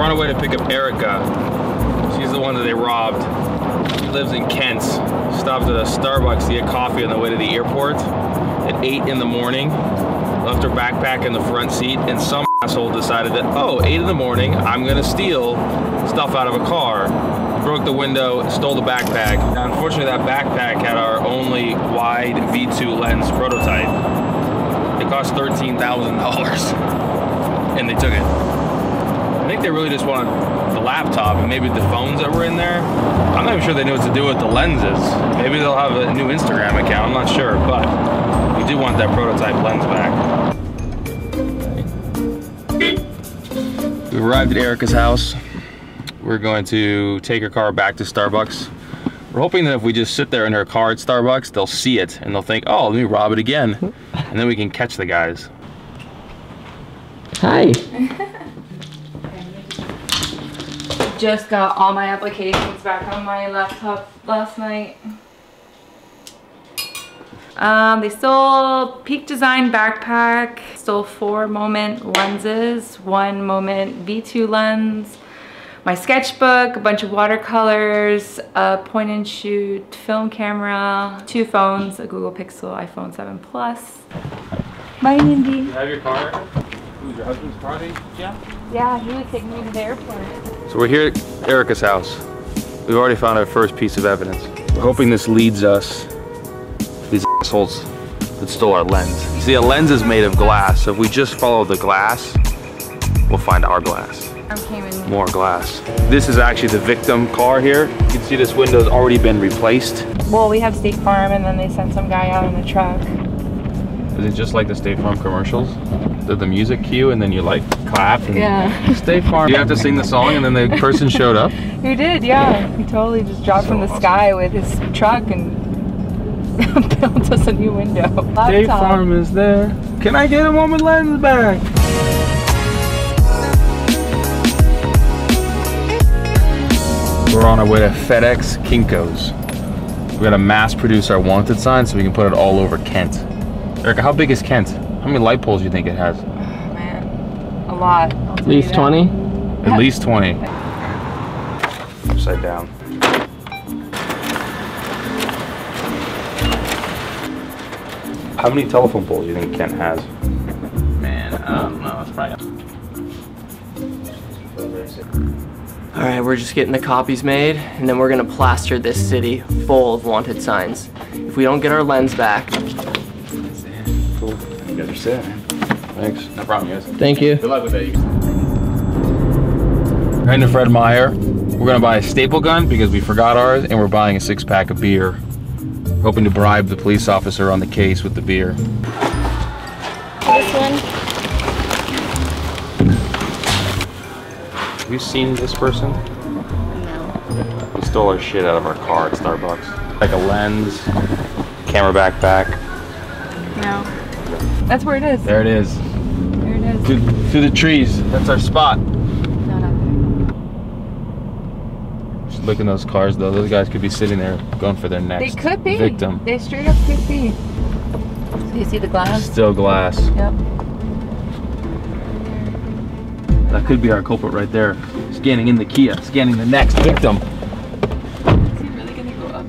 we're on our way to pick up Erica. She's the one that they robbed. She lives in Kent. Stopped at a Starbucks to get coffee on the way to the airport at 8 in the morning. Left her backpack in the front seat, and some asshole decided that, oh, 8 in the morning, I'm gonna steal stuff out of a car. Broke the window, stole the backpack. Now, unfortunately, that backpack had our only wide V2 lens prototype. It cost $13,000, and they took it. I think they really just wanted the laptop and maybe the phones that were in there. I'm not even sure they knew what to do with the lenses. Maybe they'll have a new Instagram account, I'm not sure, but we do want that prototype lens back. We arrived at Erica's house. We're going to take her car back to Starbucks. We're hoping that if we just sit there in her car at Starbucks, they'll see it and they'll think, oh, let me rob it again. And then we can catch the guys. Hi. Just got all my applications back on my laptop last night. They stole Peak Design backpack, stole 4 Moment lenses, 1 Moment V2 lens, my sketchbook, a bunch of watercolors, a point and shoot film camera, 2 phones, a Google Pixel, iPhone 7 Plus. Bye, Mindy. You have your car? Who's your husband's party? Yeah? Yeah, he was taking me to the airport. So we're here at Erica's house. We've already found our first piece of evidence. We're hoping this leads us. These assholes that stole our lens. You see, a lens is made of glass, so if we just follow the glass, we'll find our glass. More glass. This is actually the victim car here. You can see this window's already been replaced. Well, we have State Farm, and then they sent some guy out in a truck. Is it just like the State Farm commercials? The music cue, and then you like clap. And yeah. State Farm. You have to sing the song, and then the person showed up. You did, yeah. He totally just dropped so from the awesome. Sky with his truck and built us a new window. State Farm is there. Can I get a Moment lens back? We're on our way to FedEx Kinko's. We're gonna mass produce our wanted sign so we can put it all over Kent. Erica, how big is Kent? How many light poles do you think it has? Oh man, a lot. At least 20? At least 20. Upside down. How many telephone poles do you think Kent has? Man, I don't know, it's probably... All right, we're just getting the copies made, and then we're gonna plaster this city full of wanted signs. If we don't get our lens back... That's it. Cool. You guys are set, man. Thanks. No problem, guys. Thank you. Good luck with it. We're heading to Fred Meyer. We're gonna buy a staple gun because we forgot ours, and we're buying a 6-pack of beer. Hoping to bribe the police officer on the case with the beer. This one. Have you seen this person? No. He stole our shit out of our car at Starbucks. Like a lens, camera backpack. No. That's where it is. There it is. There it is. Through the trees. That's our spot. Not Look in those cars though. Those guys could be sitting there going for their next victim. They could be. Victim. They straight up could be. So you see the glass? Still glass. Yep. That could be our culprit right there. Scanning in the Kia. Scanning the next victim. Is he really going to go up to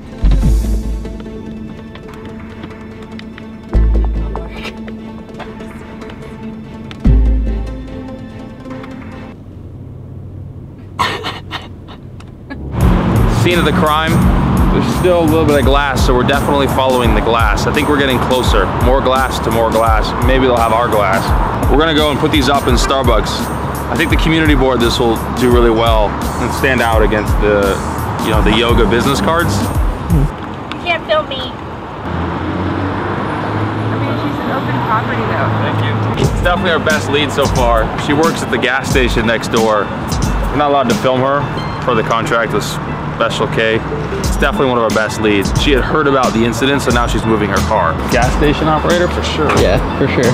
Scene of the crime, there's still a little bit of glass, so we're definitely following the glass. I think we're getting closer. More glass to more glass. Maybe they'll have our glass. We're gonna go and put these up in Starbucks. I think the community board, this will do really well and stand out against the, you know, the yoga business cards. You can't film me. I mean, she's an open property though. Thank you. It's definitely our best lead so far. She works at the gas station next door. We're not allowed to film her per the contract with Special K. It's definitely one of our best leads. She had heard about the incident, so now she's moving her car. Gas station operator, for sure. Yeah, for sure.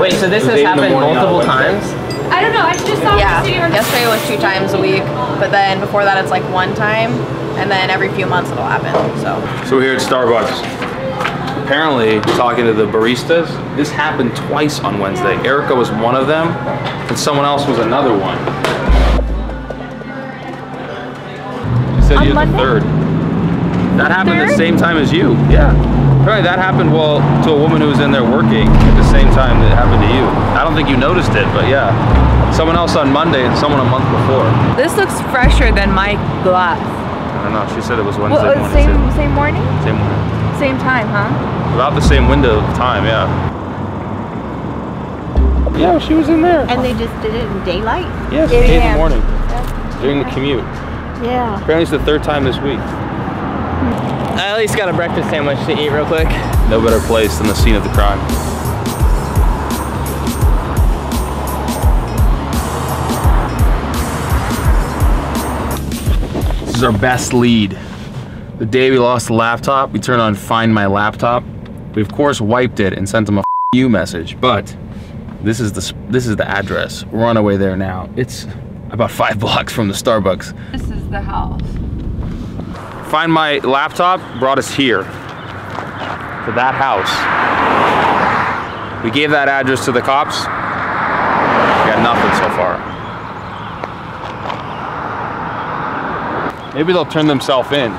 Wait, so this has happened multiple times? I don't know, I just saw this video. Yesterday was 2 times a week, but then before that it's like 1 time, and then every few months it'll happen, so. So we're here at Starbucks. Apparently, talking to the baristas, this happened twice on Wednesday. Erica was one of them, and someone else was another one. said on Monday? The 3rd. That happened at the same time as you. Yeah. Right, that happened, well, to a woman who was in there working at the same time that it happened to you. I don't think you noticed it, but yeah. Someone else on Monday and someone a month before. This looks fresher than my glass. I don't know, she said it was Wednesday morning. Same morning? Same morning. Same time, huh? About the same window of time, yeah. Yeah, she was in there. And they just did it in daylight? Yes, in the morning. During the commute. Yeah. Apparently it's the 3rd time this week. I at least got a breakfast sandwich to eat real quick. No better place than the scene of the crime. This is our best lead. The day we lost the laptop, we turned on Find My Laptop. We of course wiped it and sent them a F you message, but This is the address. We're on our way there now. It's about 5 blocks from the Starbucks. This is the house. Find My Laptop brought us here, to that house. We gave that address to the cops. We got nothing so far. Maybe they'll turn themselves in.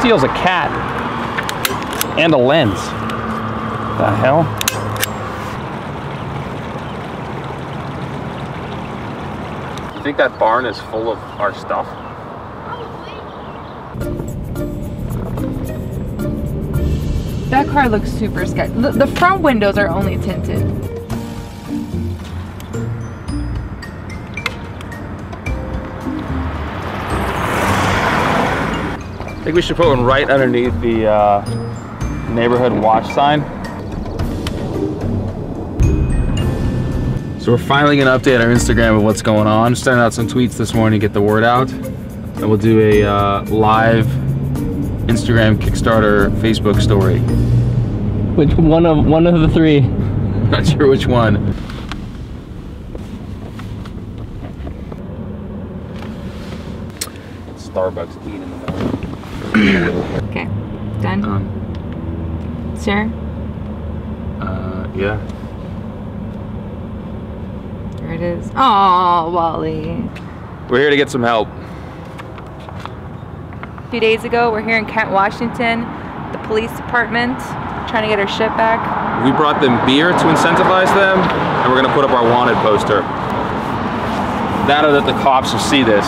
Steals a cat and a lens. The hell? I think that barn is full of our stuff. That car looks super sketchy. The front windows are only tinted. I think we should put one right underneath the neighborhood watch sign. So we're finally gonna update our Instagram of what's going on. Send out some tweets this morning, get the word out. And we'll do a live Instagram, Kickstarter, Facebook story. Which one of the three? Not sure which one. Starbucks lead in the middle. Okay, done? Done. Sure? Yeah. There it is. Aww, Wally. We're here to get some help. A few days ago, we're here in Kent, Washington, the police department, trying to get our shit back. We brought them beer to incentivize them, and we're gonna put up our wanted poster. That or that the cops will see this.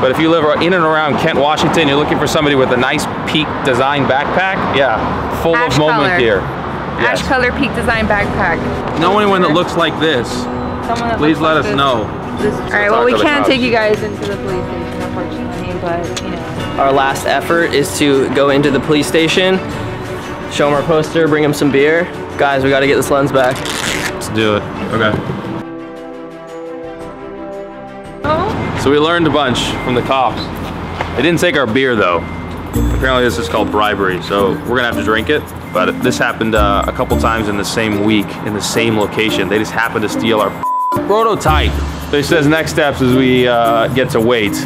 But if you live in and around Kent, Washington, you're looking for somebody with a nice Peak Design backpack, yeah, full of Moment gear. Yes. Ash color Peak Design backpack. Know anyone that looks like this? Please let us know. Alright, well, we can't take you guys into the police station, unfortunately, but, you know. Our last effort is to go into the police station, show them our poster, bring them some beer. Guys, we gotta get this lens back. Let's do it. Okay. Oh? So we learned a bunch from the cops. They didn't take our beer, though. Apparently this is called bribery, so we're gonna have to drink it. But this happened a couple times in the same week, in the same location. They just happened to steal our prototype. So he says next steps is we get to wait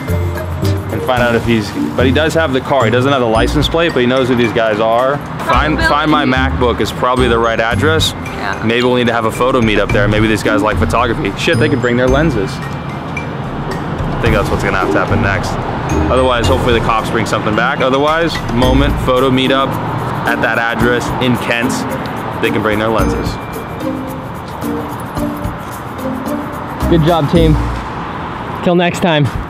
and find out if he's, but he does have the car. He doesn't have the license plate, but he knows who these guys are. Find My MacBook is probably the right address. Yeah. Maybe we'll need to have a photo meet up there. Maybe these guys like photography. Shit, they could bring their lenses. I think that's what's gonna have to happen next. Otherwise, hopefully the cops bring something back. Otherwise, Moment photo meet up at that address in Kent. They can bring their lenses. Good job, team. Till next time.